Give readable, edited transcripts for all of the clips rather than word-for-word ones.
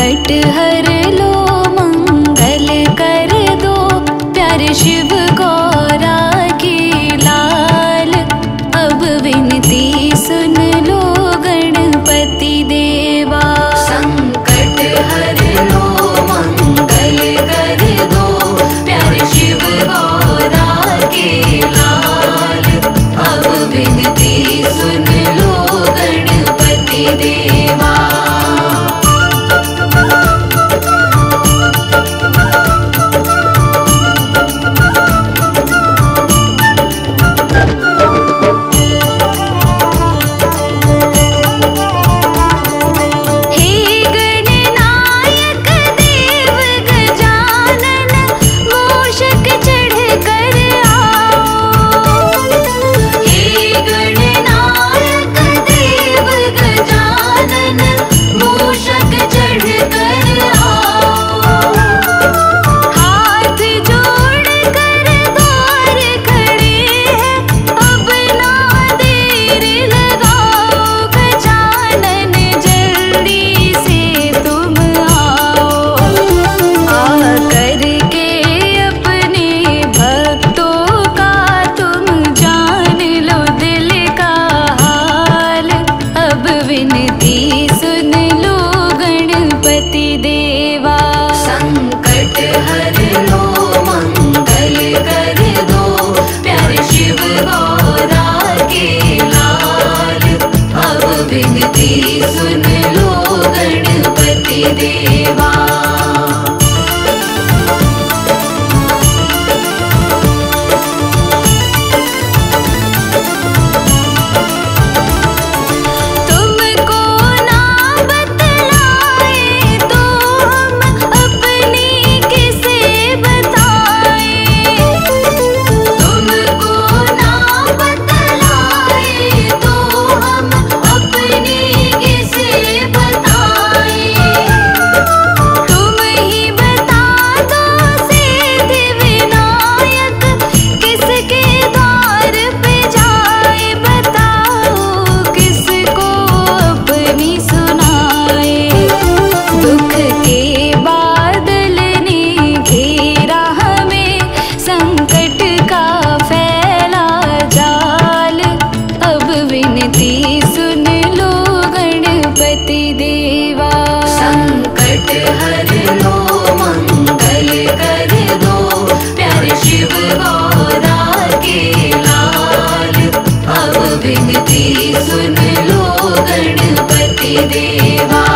संकट हर लो, मंगल कर दो प्यारे शिव गौरा के लाल। अब विनती सुन लो गणपति देवा। संकट हर लो, मंगल कर दो प्यारे शिव गौरा के लाल। अब विनती सुन लो गणपति देवा। सुन लो गणपति देवा। सुन लो गणपति देवा।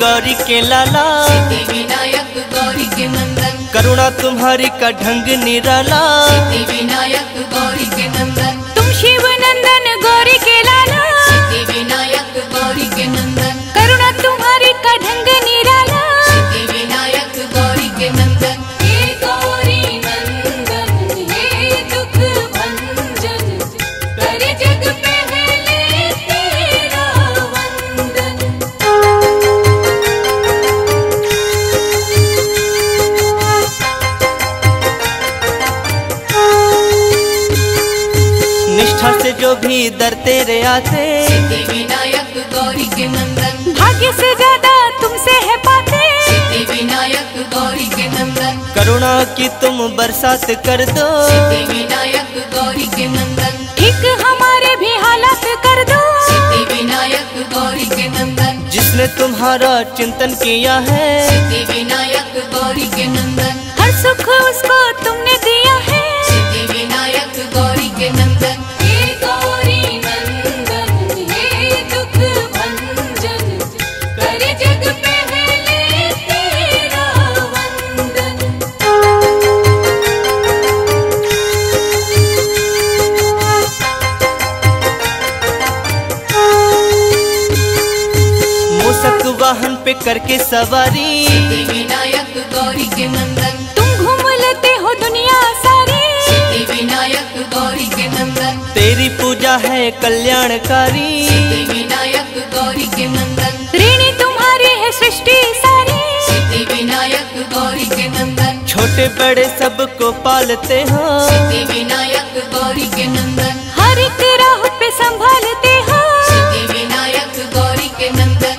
गौरी के लाला, सिद्धि विनायक गौरी के नंदन, करुणा तुम्हारी का ढंग निराला, सिद्धि विनायक गौरी के नंदन, तुम शिव नंदन गौरी के लाला, सिद्धि विनायक गौरी के नंदन, करुणा तुम्हारी का ढंग निराला, सिद्धि विनायक गौरी के नंदन, हे गौरी नंदन हे दुख भंजन, कर जग से जो भी दर तेरे आते, सिद्धि विनायक गौरी के नंदन, भाग्य से ज्यादा तुमसे है पाते, सिद्धि विनायक गौरी के नंदन, करुणा की तुम बरसात कर दो, सिद्धि विनायक गौरी के नंदन, ठीक हमारे भी हालात कर दो, सिद्धि विनायक गौरी के नंदन, जिसने तुम्हारा चिंतन किया है, सिद्धि विनायक गौरी के नंदन, हर सुख उसको तुमने दिया है, सिद्धि विनायक गौरी के नंदन, वाहन पे करके सवारी, सिद्धि विनायक गौरी के नंदन, तुम घूम लेते हो दुनिया सारी, सिद्धि विनायक गौरी के नंदन, तेरी पूजा है कल्याणकारी, सिद्धि विनायक गौरी के नंदन, ऋणी तुम्हारी है सृष्टि सारी, सिद्धि विनायक गौरी के नंदन, छोटे बड़े सबको पालते हो, सिद्धि विनायक गौरी के नंदन, हर एक राह पे संभालते हो, सिद्धि विनायक गौरी के नंदन,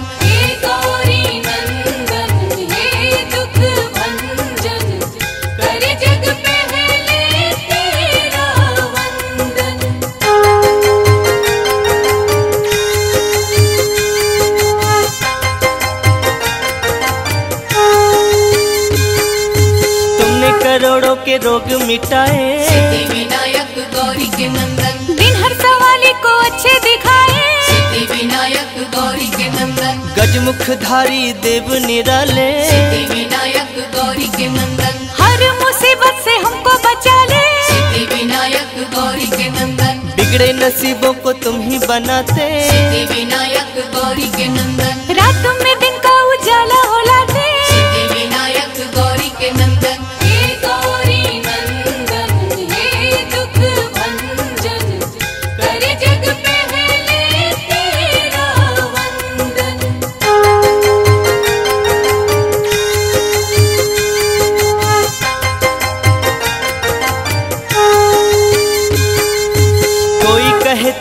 करोड़ों के रोग मिटाए, सिद्धि विनायक गौरी के नंदन, दिन हर सवाली को अच्छे दिखाए, सिद्धि सिद्धि विनायक गौरी के नंदन, गजमुखधारी देव निराले, सिद्धि विनायक गौरी के नंदन, हर मुसीबत से हमको बचा ले, सिद्धि विनायक गौरी के नंदन, बिगड़े नसीबों को तुम ही बनाते, सिद्धि विनायक गौरी के नंदन, रात में दिन का उजाला हो लाते, सिद्धि विनायक गौरी के नंदन।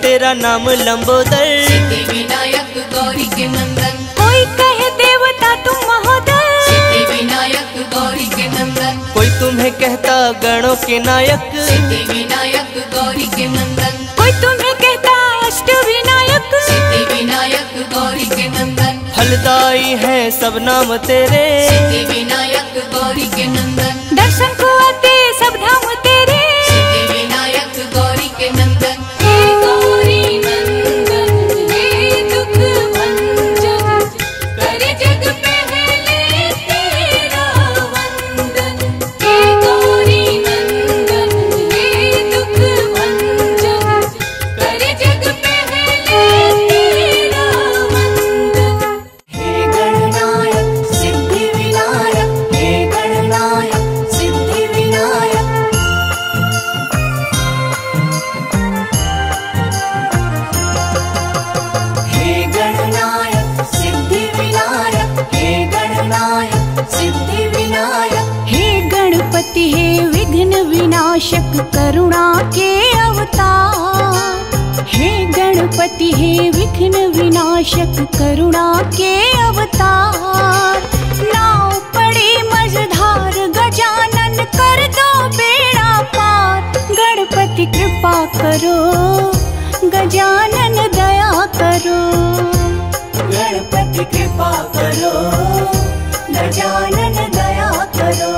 तेरा नाम लंबोदर, सिद्धि विनायक गौरी के नंदन, कोई कहे देवता तुम महोदय, सिद्धि विनायक गौरी के नंदन, कोई तुम्हें कहता गणों के नायक, सिद्धि विनायक गौरी के नंदन, कोई तुम्हें कहता अष्ट विनायक, सिद्धि विनायक गौरी के नंदन, फलदाई है सब नाम तेरे, सिद्धि विनायक गौरी के नंदन, दर्शन को आते सब धाम तेरे, सिद्धि विनायक गौरी के नंदन। करुणा के अवतार, हे गणपति हे विघ्न विनाशक, करुणा के अवतार, नाव पड़े मझधार, गजानन कर दो बेड़ा पार, गणपति कृपा करो, गजानन दया करो, गणपति कृपा करो, गजानन दया करो।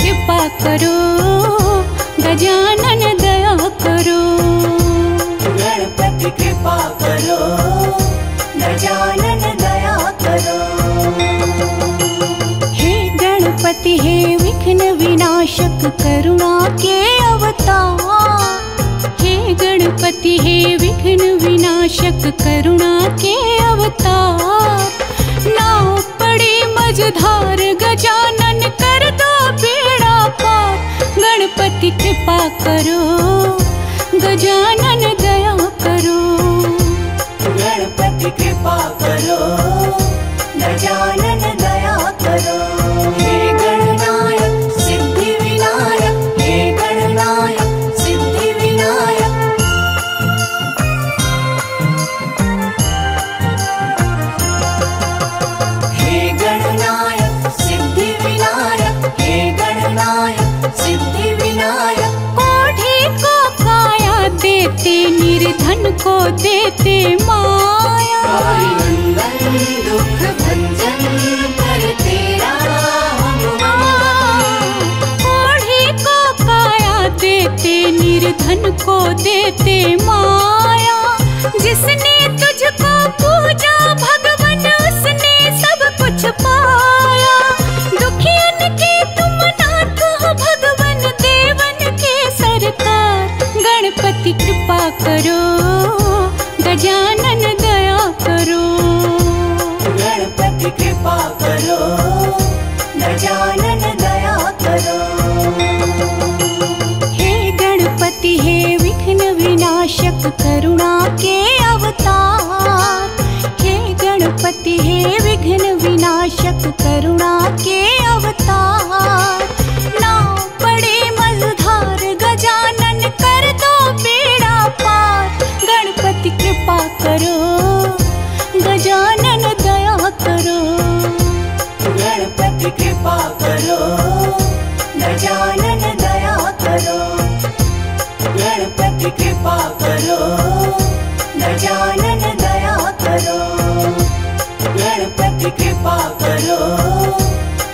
कृपा करो गजानन दया करो। कृपा करो, गजानन दया करो। हे गणपति हे विघ्न विनाशक करुणा के अवतार, हे गणपति हे विघ्न विनाशक करुणा के अवतार। ना पड़े मझधार गजानन कर दो बेड़ा पार, गणपति कृपा करो गजानन दया करो। गणपति कृपा करो गजानन दया करो। गणपति कृपा करो गजानन दया करो। गणपति कृपा करो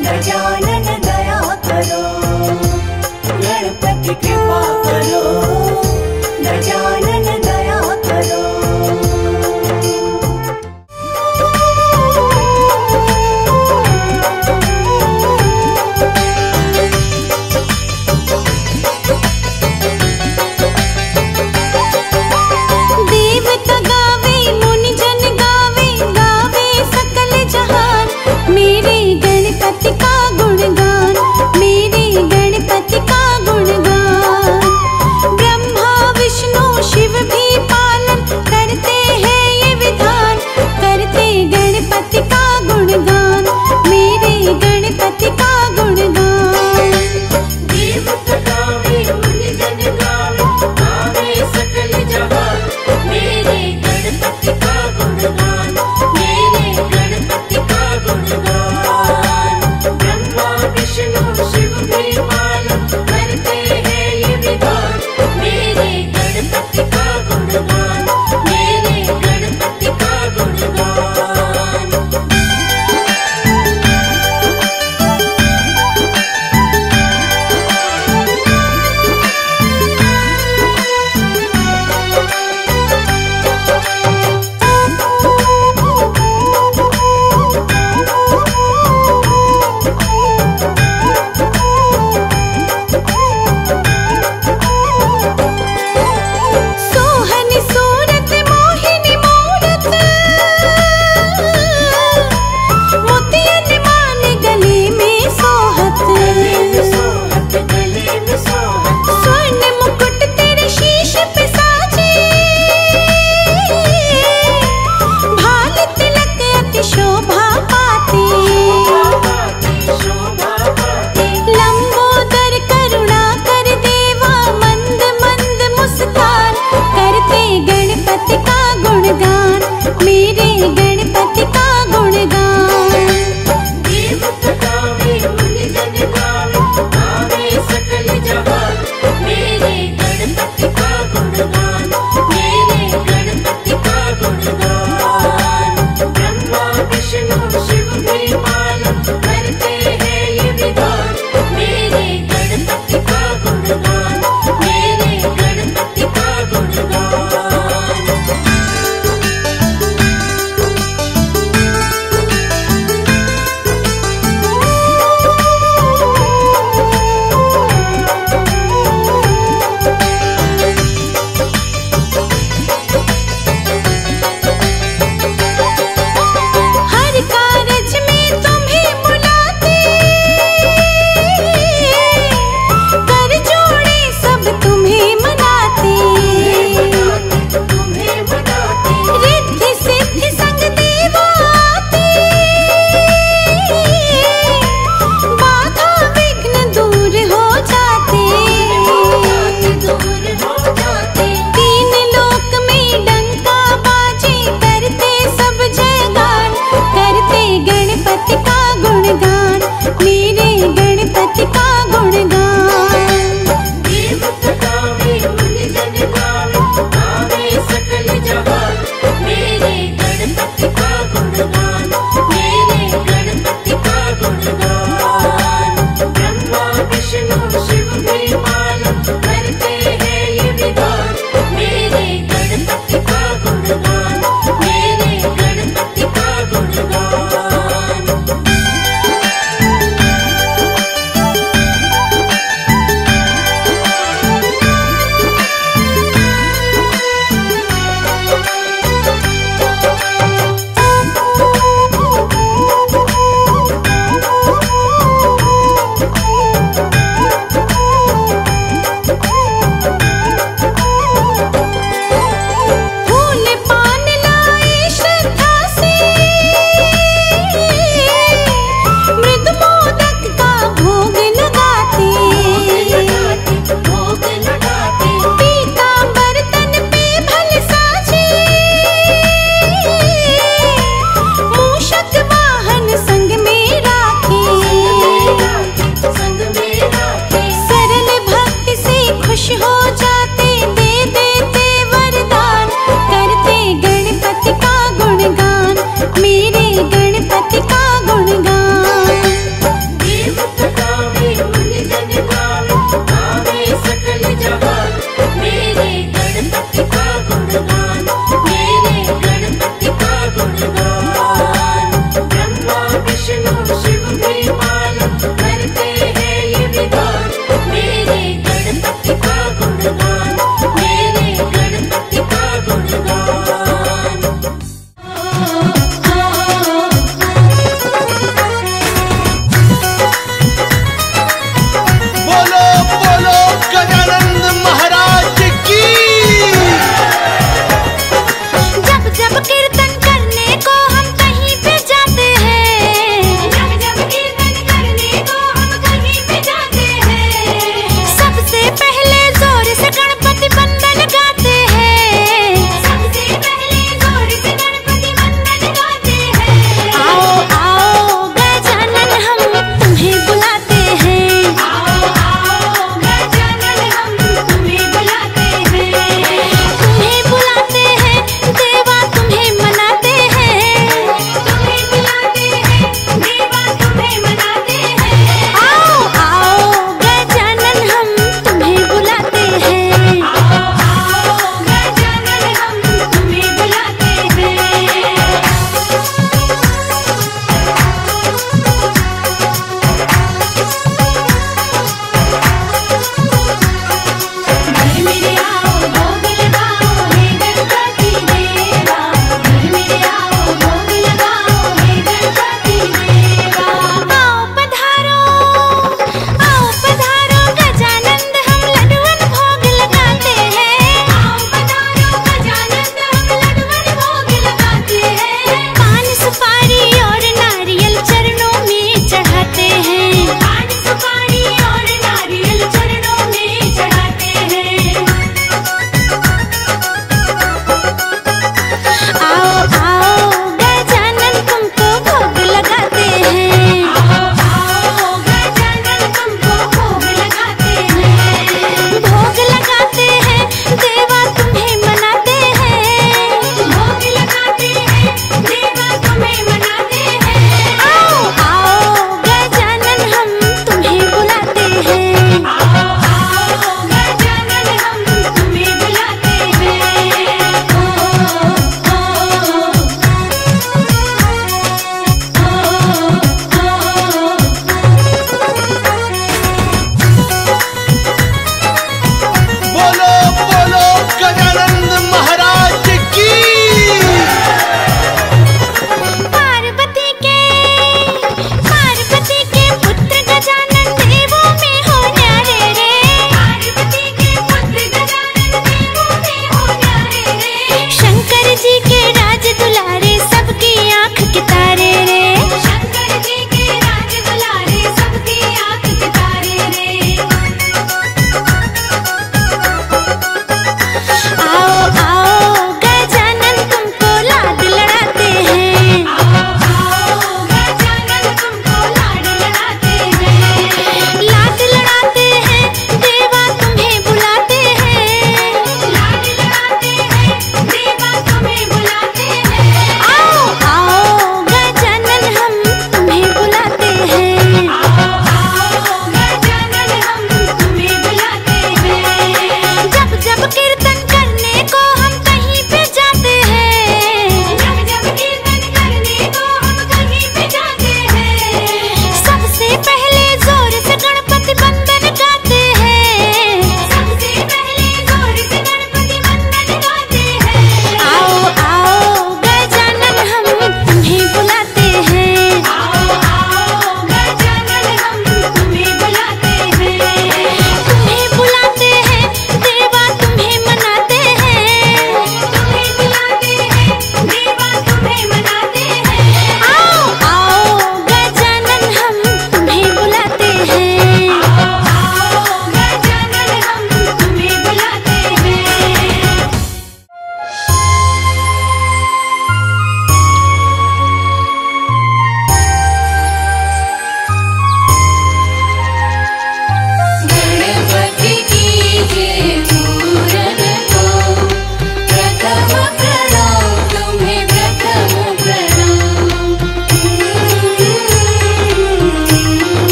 गजानन दया करो। गणपति कृपा करो गजानन दया करो। गणपति का गुणगान, मेरे गणपति का गुणगान।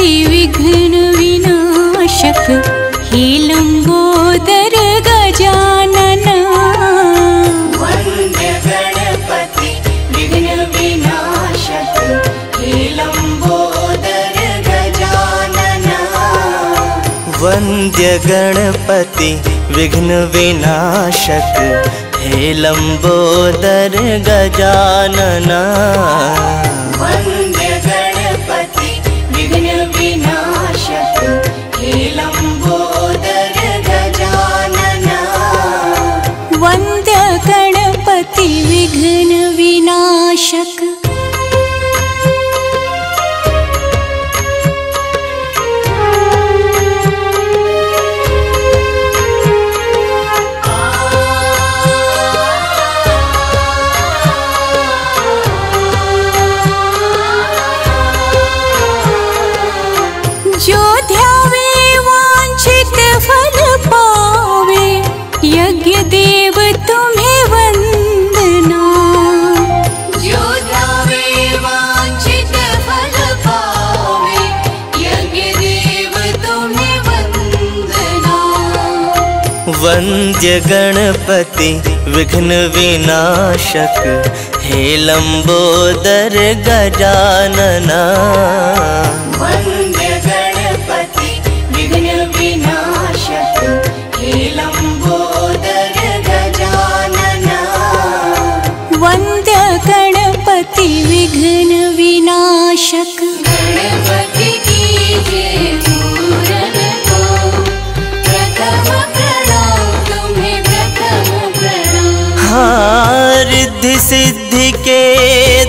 कोटि विघ्न विनाशक हे लंबोदर गजानना। वंदे गणपति विघ्न विनाशक हे लंबोदर गजानना। वंदे गणपति विघ्न विनाशक हे लंबोदर गजानना। विघ्न विनाशक जो ध्यावे वांछित फल पावे यज्ञ देव तुम्हें वंदना। वंद्य गणपति विघ्न विनाशक हे लंबोदर गजानना। वंद्य गणपति विघ्न विनाशक हे लंबोदर गजानना। वंद्य गणपति विघ्न विनाशक। गणपति की जय। रिद्धि सिद्धि के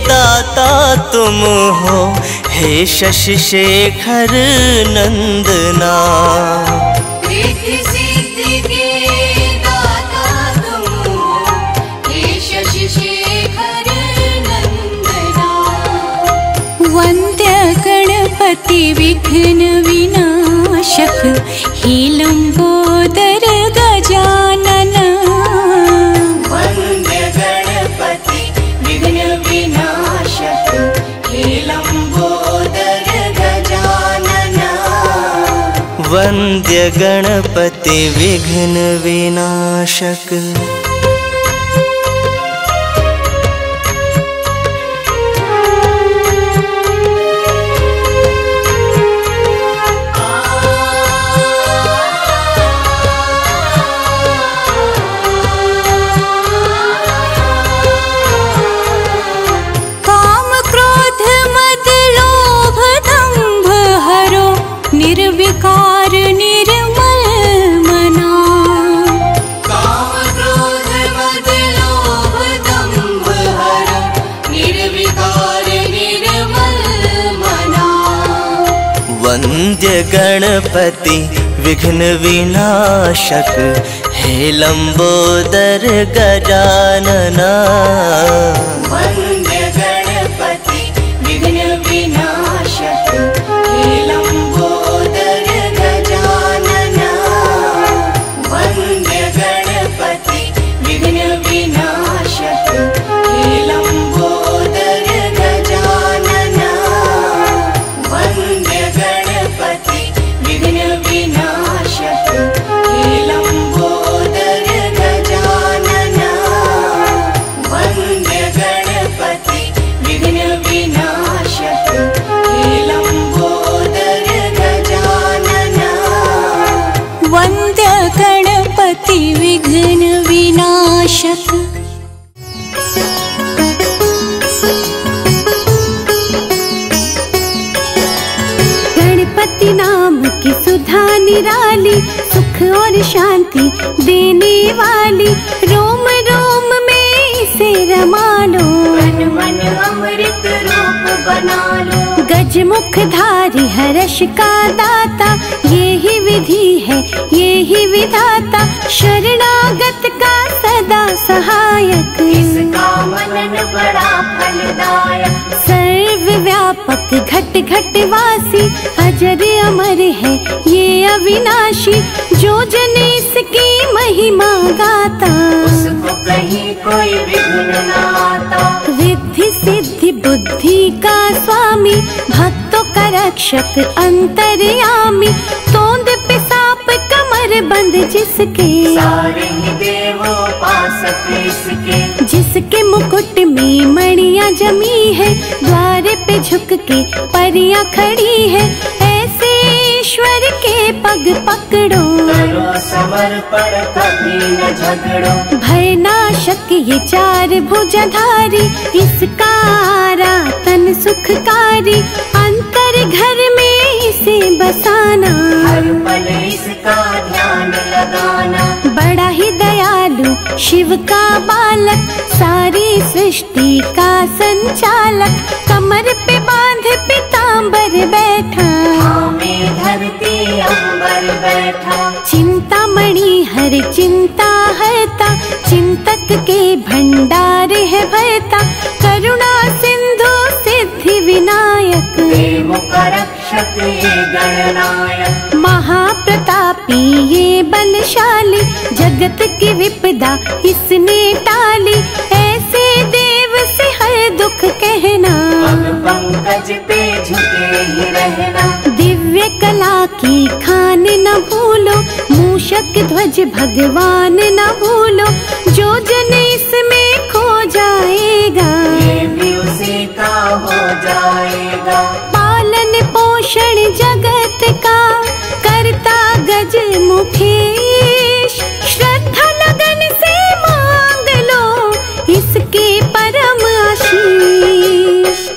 दाता तुम हो हे शशि शेखर नंदना। रिद्धि सिद्धि के दाता तुम हो हे शशि शेखर नंदना। वंद्य गणपति विघ्न विनाशक हे लंबोदर गजानना। वंद्य गणपति विघ्न विनाशक। निर्विकार निर्मल मना। काम क्रोध मद लोभ दंभ हरो निर्विकार निर्मल मना। वंद्य गणपति विघ्न विनाशक हे लंबोदर गजानना। विघ्न विनाशक। गणपति नाम की सुधा निराली सुख और शांति देने वाली रोम रोम में इसे रमा लो। मन मन अमृत रूप बना लो। गजमुख धारी हर्ष का दाता यही विधि है यही विधाता शरणागत का सदा सहायक। इसका मनन बड़ा फलदायक। सर्व सर्वव्यापक घट घट वासी, अजर अमर है ये अविनाशी। जो जन इसकी महिमा गाता, उसको कहीं कोई विघ्न ना आता। रिद्धि सिद्धि बुद्धि का स्वामी, भक्तों का रक्षक अंतर्यामी। तोंद पे सांप कमर बंद जिसके, सारे ही देवोपासक इसके। जिसके मुकुट में मणियां जमी है, द्वार पे झुक के परियां खड़ी है। ऐसे ईश्वर के पग पकड़ो, करो समर्पण कभी न झगड़ो। भय नाशक ये चार भुजधारी, इसका आराधन सुखकारी। अंतर घर में इसे बसाना, हर पल इसका ध्यान लगाना। बड़ा ही दयालु शिव का बालक, सारी सृष्टि का संचालक। कमर पे बांध पीताम्बर बैठा, में धरती अंबर बैठा। चिंतामणि हर चिंता हरता, चिंतक के भंडार है भरता। करुणा सिंधु सिद्धि विनायक, देवों का रक्षक ये गणनायक। महाप्रतापी ये बलशाली, जगत की विपदा इसने टाली। ऐसे देव से हर दुख कहना, अब पंकज पे झुके ही रहना। दिव्य कला की खान न भूलो, मूषक ध्वज भगवान न भूलो। जो जन इसमें खो जाएगा, ये भी उसी का हो जाएगा। पालन पोषण जगत का करता गजमुखेश, श्रद्धा लगन से मांग लो इसके परम आशीष।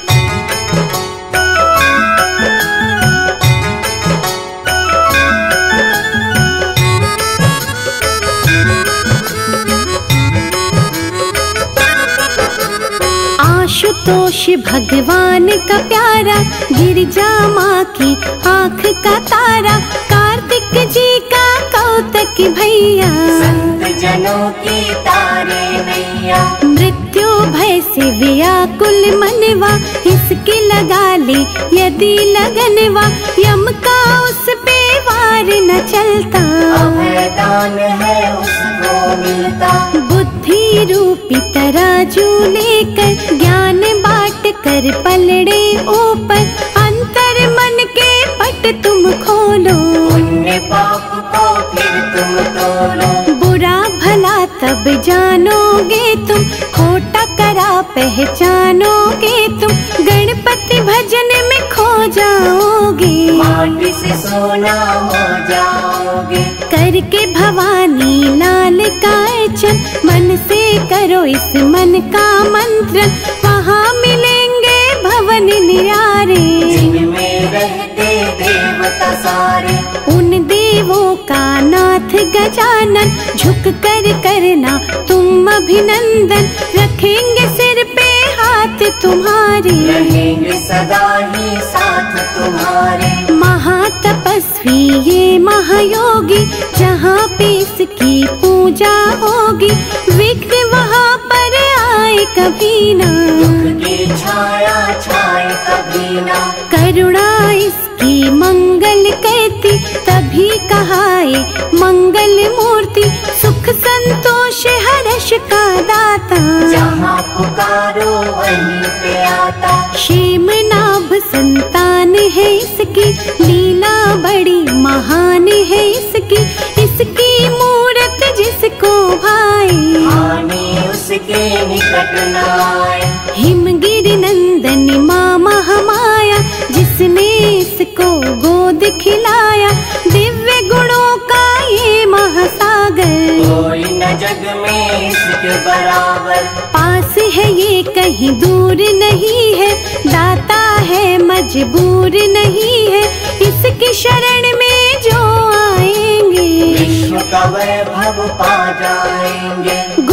आशुतोष भगवान का प्यारा, गिरिजा माँ की आँख का तारा। कार्तिक जी का कौतक भैया, संत जनों की तारे नैया। मृत्यु भय से व्याकुल मनवा, इसकी लगा ले यदि लगनवा। यम का उस पे वार न चलता, अभयदान है उसको मिलता। बुद्धि रूपी तराजू लेकर, ज्ञान बाट कर पलड़े ऊपर। अंतर मन के पट तुम खोलो, पुण्य पाप को फिर तुम तोलो। बुरा भला तब जानोगे तुम, खोटा करा पहचानोगे तुम। गणपति भजन में खो जाओगे, माटी से सोना हो जाओगे। करके भवानी लाल का अर्चन, मन से करो इस मन का मंत्र। वहाँ मिलेंगे भवन निरारे, जिनमें रहते देवता सारे। उन देवों का नाथ गजानन, झुक कर करना तुम अभिनंदन। रखेंगे सिर पे हाथ तुम्हारे, रहेंगे सदा ही साथ तुम्हारे। महातपस्वी ये महायोगी, जहाँ पे इसकी पूजा होगी। विघ्न वहाँ पर आए कभी ना, दुख की छाया छाए कभी ना। करुणा इसकी मंगल कहती, तभी कहाए मंगल मूर्ति। सुख संतोष हर्ष का दाता, जहाँ पुकारो वहीं पे आता। क्षेम नाभ संतान है इसकी, लीला बड़ी महान है इसकी। इसकी मूरत जिसको भाए, हानि उसके निकट ना आए। हिमगिरि नंदन मां महामाया, जिसने इसको गोद खिलाया। दिव्य गुणों का ये महासागर, कोई न जग में इसके बराबर। पास है ये कहीं दूर नहीं है, दाता है मजबूर नहीं है। इसकी शरण में जो आएंगे, विश्व का वैभव पा जाएंगे।